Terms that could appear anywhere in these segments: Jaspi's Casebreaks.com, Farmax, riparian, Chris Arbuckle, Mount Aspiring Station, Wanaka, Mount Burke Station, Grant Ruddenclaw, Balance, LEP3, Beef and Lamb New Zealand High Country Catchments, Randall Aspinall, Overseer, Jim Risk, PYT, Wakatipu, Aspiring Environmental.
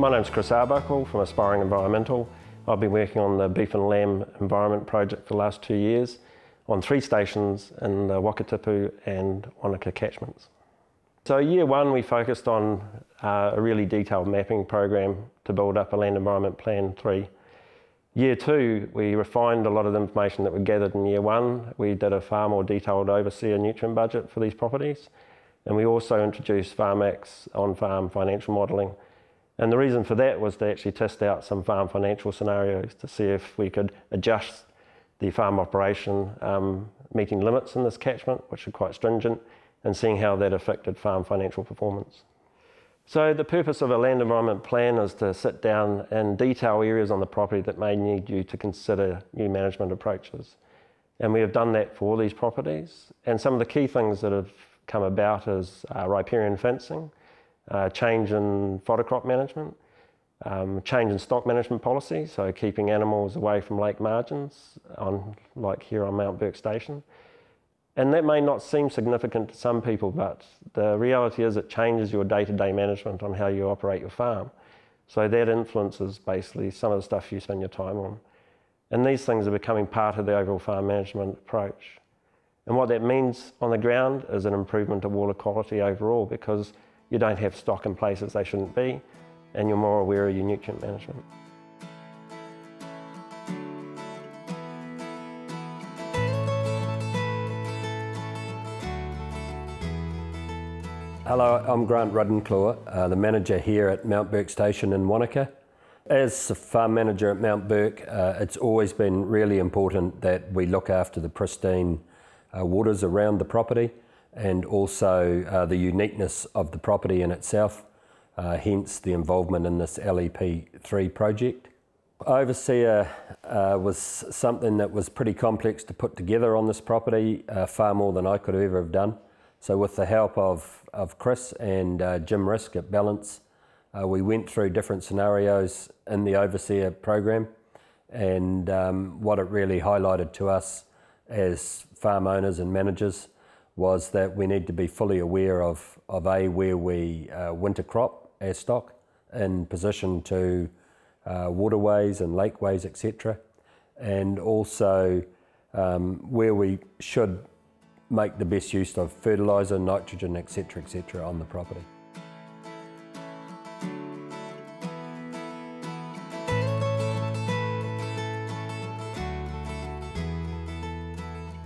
My name's Chris Arbuckle from Aspiring Environmental. I've been working on the Beef and Lamb Environment project for the last 2 years on 3 stations in the Wakatipu and Wanaka catchments. So year one we focused on a really detailed mapping program to build up a land environment plan 3. Year two we refined a lot of the information that we gathered in year one. We did a far more detailed overseer nutrient budget for these properties, and we also introduced Farmax on-farm financial modelling. And the reason for that was to actually test out some farm financial scenarios to see if we could adjust the farm operation meeting limits in this catchment, which are quite stringent, and seeing how that affected farm financial performance. So the purpose of a land environment plan is to sit down and detail areas on the property that may need you to consider new management approaches. And we have done that for all these properties. And some of the key things that have come about is riparian fencing, change in fodder crop management, change in stock management policy, so keeping animals away from lake margins, like here on Mount Burke Station. And that may not seem significant to some people, but the reality is it changes your day-to-day management on how you operate your farm. So that influences basically some of the stuff you spend your time on. And these things are becoming part of the overall farm management approach. And what that means on the ground is an improvement of water quality overall, because you don't have stock in places they shouldn't be, and you're more aware of your nutrient management. Hello, I'm Grant Ruddenclaw, the manager here at Mount Burke Station in Wanaka. As a farm manager at Mount Burke, it's always been really important that we look after the pristine waters around the property, and also the uniqueness of the property in itself, hence the involvement in this LEP3 project. Overseer was something that was pretty complex to put together on this property, far more than I could ever have done. So with the help of Chris and Jim Risk at Balance, we went through different scenarios in the Overseer program, and what it really highlighted to us as farm owners and managers was that we need to be fully aware of where we winter crop our stock in position to waterways and lakeways, etc. And also where we should make the best use of fertiliser, nitrogen, etc. on the property.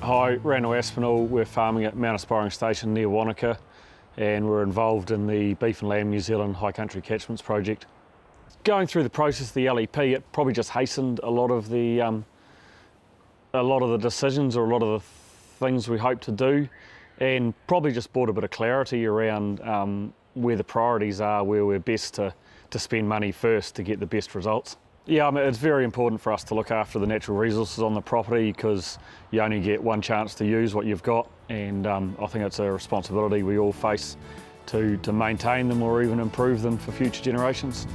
Hi, Randall Aspinall. We're farming at Mount Aspiring Station near Wanaka, and we're involved in the Beef and Lamb New Zealand High Country Catchments project. Going through the process of the LEP, it probably just hastened a lot of the decisions, or a lot of the things we hope to do, and probably just brought a bit of clarity around where the priorities are, where we're best to spend money first to get the best results. Yeah, I mean, it's very important for us to look after the natural resources on the property, because you only get one chance to use what you've got, and I think it's a responsibility we all face to maintain them or even improve them for future generations.